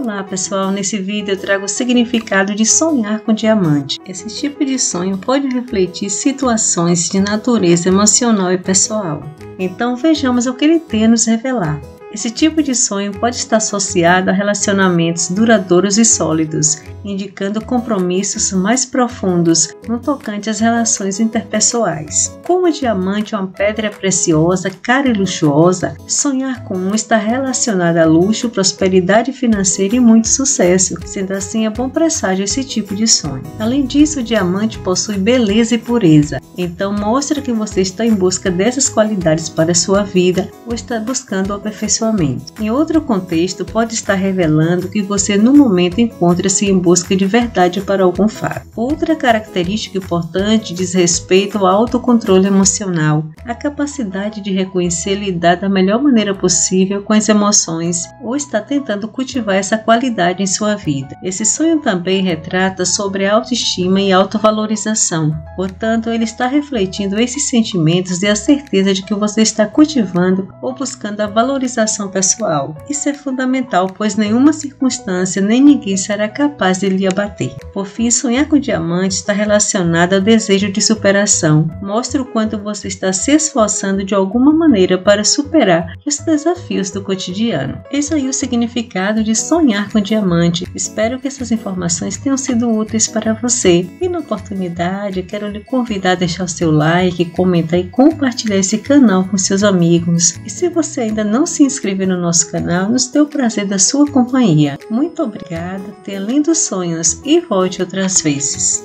Olá pessoal, nesse vídeo eu trago o significado de sonhar com diamante. Esse tipo de sonho pode refletir situações de natureza emocional e pessoal. Então vejamos o que ele tem a nos revelar. Esse tipo de sonho pode estar associado a relacionamentos duradouros e sólidos, indicando compromissos mais profundos no tocante às relações interpessoais. Como o diamante é uma pedra preciosa, cara e luxuosa, sonhar com um está relacionado a luxo, prosperidade financeira e muito sucesso, sendo assim é bom presságio esse tipo de sonho. Além disso, o diamante possui beleza e pureza, então mostra que você está em busca dessas qualidades para a sua vida ou está buscando o aperfeiçoamento. Em outro contexto, pode estar revelando que você no momento encontra-se em busca de verdade para algum fato. Outra característica importante diz respeito ao autocontrole emocional, a capacidade de reconhecer e lidar da melhor maneira possível com as emoções ou está tentando cultivar essa qualidade em sua vida. Esse sonho também retrata sobre a autoestima e autovalorização, portanto ele está refletindo esses sentimentos e a certeza de que você está cultivando ou buscando a valorização pessoal. Isso é fundamental, pois nenhuma circunstância nem ninguém será capaz de lhe abater. Por fim, sonhar com diamante está relacionado ao desejo de superação. Mostra o quanto você está se esforçando de alguma maneira para superar os desafios do cotidiano. Esse aí é o significado de sonhar com diamante. Espero que essas informações tenham sido úteis para você. E na oportunidade, quero lhe convidar a deixar o seu like, comentar e compartilhar esse canal com seus amigos. E se você ainda não se inscreva no nosso canal, nos dê o prazer da sua companhia. Muito obrigada, tenha lindos sonhos e volte outras vezes.